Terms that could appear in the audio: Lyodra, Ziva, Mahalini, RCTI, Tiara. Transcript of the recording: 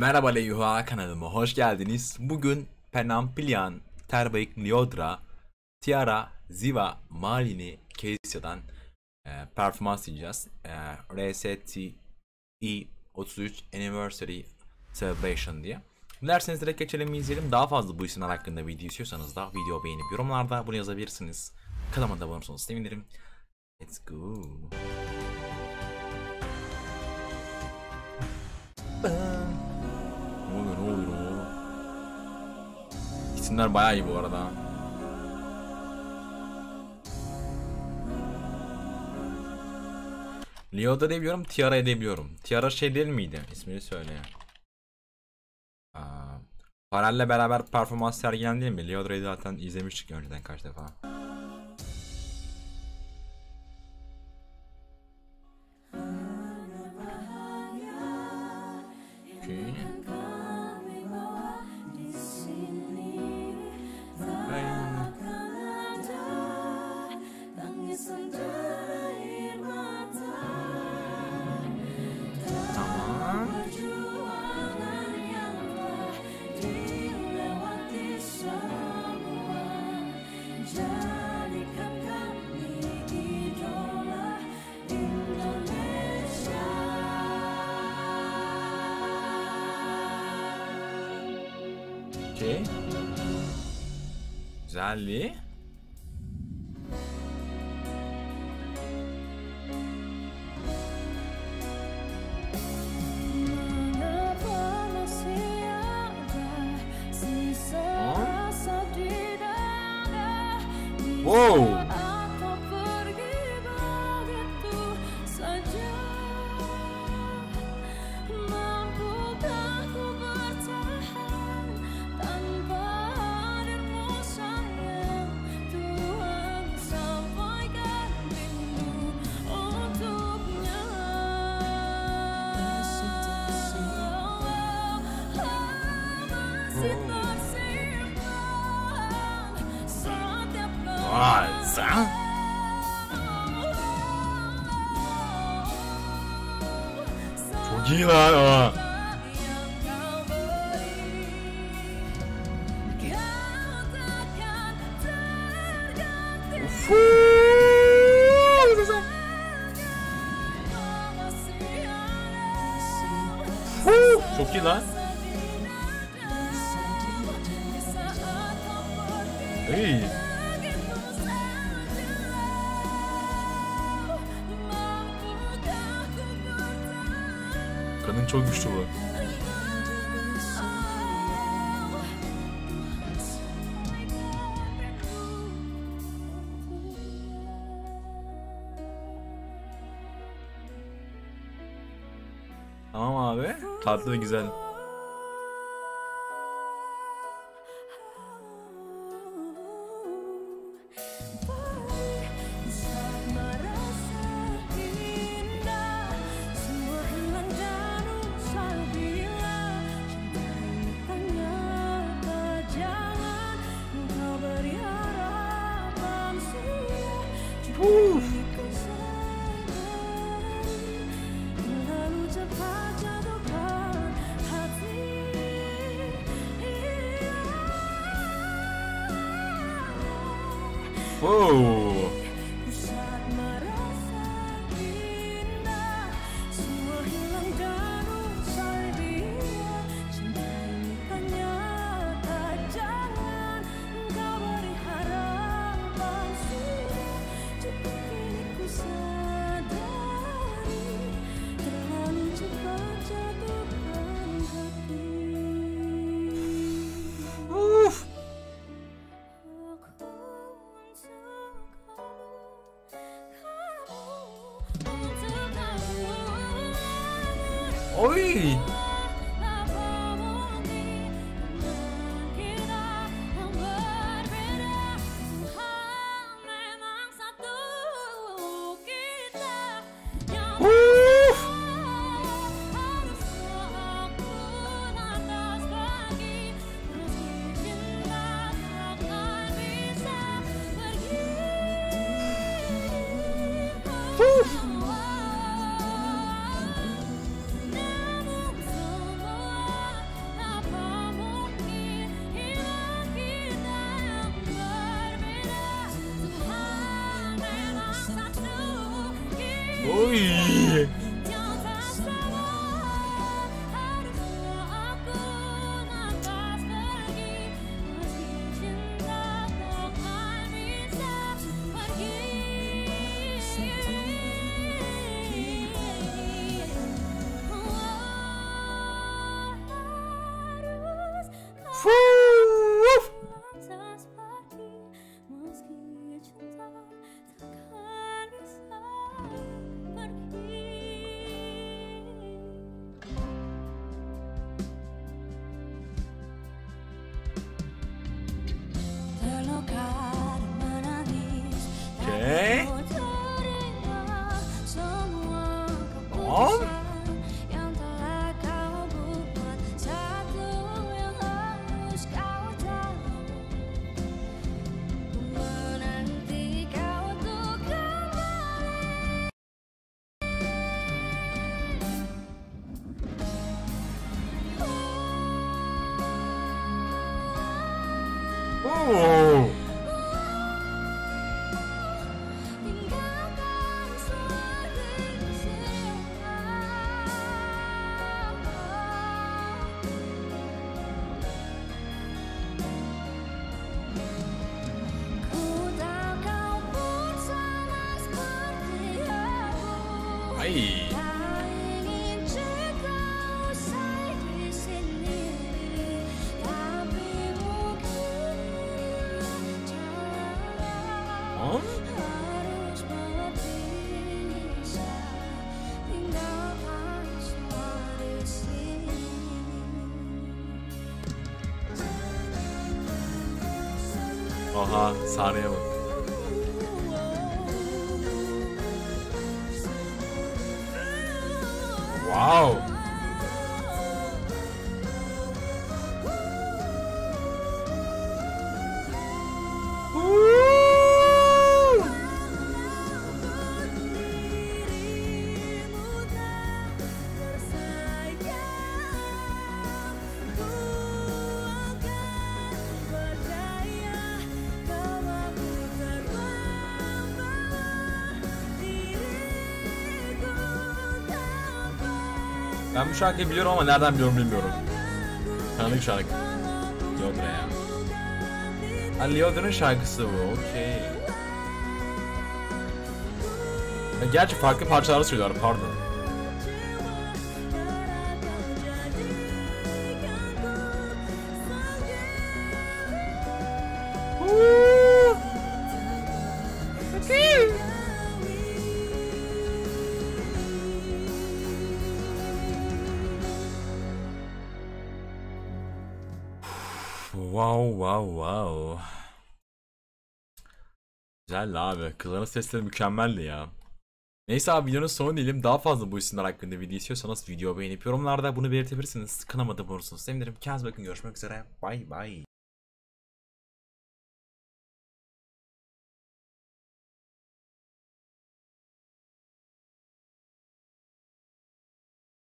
Merhaba Lyodra kanalıma hoş geldiniz. Bugün Penampilyan, Terbik, Lyodra, Tiara, Ziva, Mahalini Keisya'dan performans diyeceğiz. RCTI 33 Anniversary Celebration diye. Dilerseniz direkt geçelim, izleyelim. Daha fazla bu isimler hakkında video istiyorsanız da video beğenip yorumlarda bunu yazabilirsiniz. Kanalıma da abone olursanız sevinirim. Let's go. Ne oluyor? İsimler bayağı iyi bu arada. Lyodra diyebiliyorum, Tiara edebiliyorum. Tiara şey değil miydi? İsmini söyle. Paral'le beraber performans sergilen değil mi? Lyodra'yı zaten izlemiştik önceden kaç defa. Okay. Güzelliği. Wow. Wow. Çok iyi lan o. Çok iyi lan. Hey. Kadın çok güçlü bu. Tamam abi. Tatlı ve güzel. Whoa. Uy. Oh. Aha, sahneye bak. Wow. Ben bu şarkıyı biliyorum ama nereden biliyorum bilmiyorum. Tanıdık şarkı. Lyodra ya. Ha, Lyodra'nın şarkısı bu. Okey. Gerçi farklı parçaları söylüyorlar. Pardon. Wow. Güzel abi. Kızların sesleri mükemmeldi ya. Neyse abi, videonun sonu değilim. Daha fazla bu isimler hakkında video istiyorsanız video beğenip yorumlarda bunu belirtebilirsiniz. Kınamadım olursunuz. Sevinirim. Kendinize bakın. Görüşmek üzere. Bye bye.